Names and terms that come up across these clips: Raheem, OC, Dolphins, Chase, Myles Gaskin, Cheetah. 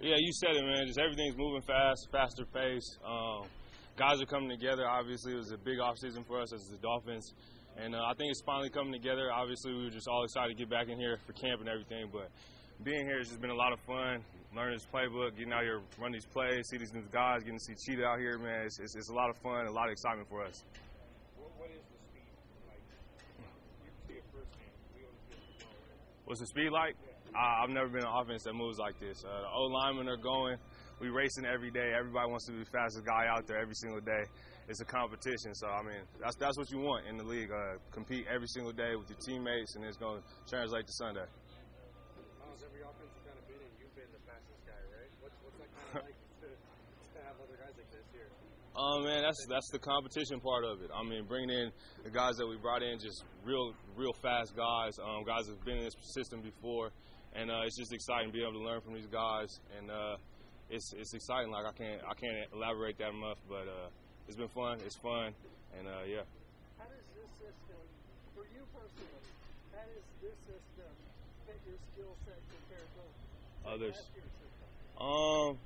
Yeah, you said it, man. Just everything's moving fast, faster pace. Guys are coming together. Obviously, it was a big offseason for us as the Dolphins. And I think it's finally coming together. Obviously, we were just all excited to get back in here for camp and everything. But being here has just been a lot of fun, learning this playbook, getting out here, running these plays, see these new guys, getting to see Cheetah out here, man. It's a lot of fun, a lot of excitement for us. What is the speed like? You see it firsthand. We only see it from home. What's the speed like? Yeah. I've never been an offense that moves like this. The O-linemen are going. We racing every day. Everybody wants to be the fastest guy out there every single day. It's a competition, so, I mean, that's what you want in the league. Compete every single day with your teammates, and it's going to translate to Sunday. Myles, every offense you've kind of been in, you've been the fastest guy, right? What's that kind of like to have other guys like this here? Oh, man, that's the competition part of it. I mean, bringing in the guys that we brought in, just real fast guys, guys that have been in this system before, and it's just exciting being able to learn from these guys, and it's exciting. Like, I can't elaborate that much, but it's been fun. It's fun, and yeah. How does this system, for you personally, how does this system fit your skill set compared to others?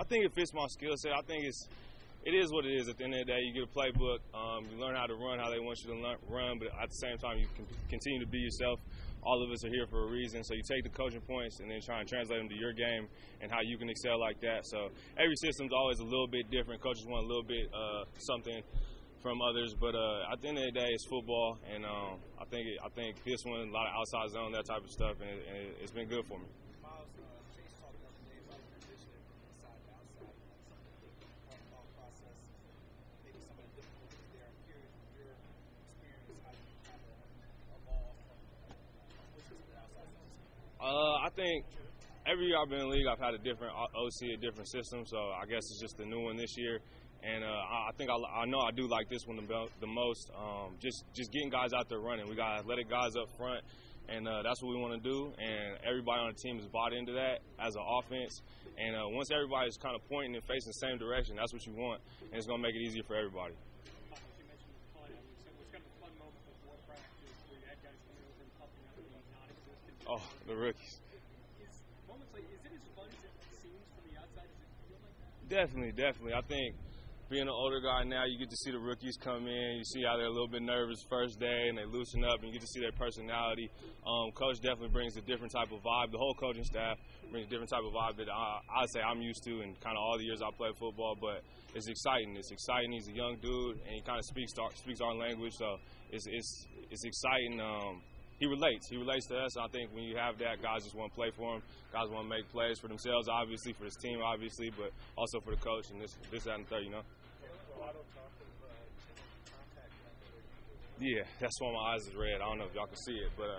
I think it fits my skill set. I think it is what it is. At the end of the day, you get a playbook. You learn how to run, how they want you to run, but at the same time, you can continue to be yourself. All of us are here for a reason, so you take the coaching points and then try and translate them to your game and how you can excel like that. So every system's always a little bit different. Coaches want a little bit something from others, but at the end of the day, it's football, and I think this one, a lot of outside zone, that type of stuff, and it's been good for me. Myles, Chase talked about the name of your position, inside to outside, some thought process, maybe some of the difficulties there. I'm curious from your experience, how you kind of evolve from switches to the outside zone. I think every year I've been in the league, I've had a different OC, a different system, so I guess it's just the new one this year. And I think I know I do like this one the most. Just getting guys out there running. We got athletic guys up front, and that's what we want to do. And everybody on the team is bought into that as an offense. And once everybody's kind of pointing and facing the same direction, that's what you want. And it's going to make it easier for everybody. You mentioned the play. What's kind of a fun moment before practice where you had guys coming over and popping up the non-existent? Oh, the rookies. Moments like, is it as fun as it seems from the outside? Does it feel like that? Definitely. I think being an older guy now, you get to see the rookies come in. You see how they're a little bit nervous first day, and they loosen up, and you get to see their personality. Coach definitely brings a different type of vibe. The whole coaching staff brings a different type of vibe that I'd say I'm used to and kind of all the years I played football, but it's exciting. It's exciting. He's a young dude, and he kind of speaks our language, so it's exciting. He relates. He relates to us. I think when you have that, guys just want to play for him. Guys want to make plays for themselves, obviously, for his team, obviously, but also for the coach and this, that, and the third, you know? Yeah, that's why my eyes is red. I don't know if y'all can see it, but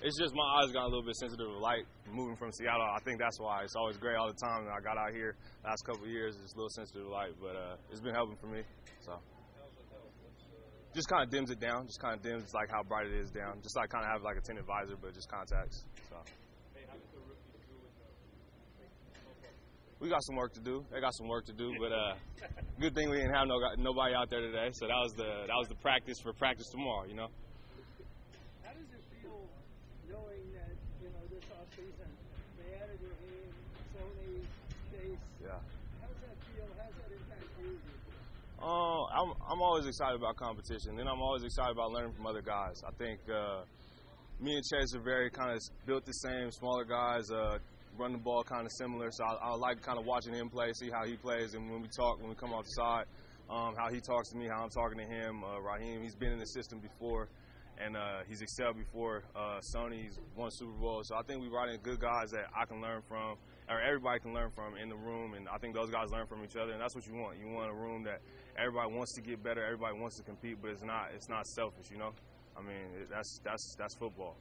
it's just my eyes got a little bit sensitive to light moving from Seattle. I think that's why. It's always gray all the time, and I got out here the last couple of years, it's a little sensitive to light, but it's been helping for me, so. Just kind of dims it down. Just kind of dims like how bright it is down. Just like kind of have like a tinted visor, but just contacts. So. Hey, how does the rookie do with the? We got some work to do. They got some work to do, but good thing we didn't have nobody out there today. So that was the practice for practice tomorrow. You know. How does it feel knowing that you know this offseason they added Raheem, Sony, Chase? Yeah. How does that feel? How does that impact you? I'm always excited about competition, and I'm always excited about learning from other guys. I think me and Chase are very kind of built the same, smaller guys, run the ball kind of similar, so I like kind of watching him play, see how he plays, and when we talk, when we come off the side, how he talks to me, how I'm talking to him. Raheem, he's been in the system before, and he's excelled before. Sony's won Super Bowl, so I think we brought in good guys that I can learn from, or everybody can learn from in the room, and I think those guys learn from each other, and that's what you want. You want a room that everybody wants to get better, everybody wants to compete, but it's not selfish, you know? I mean, that's football.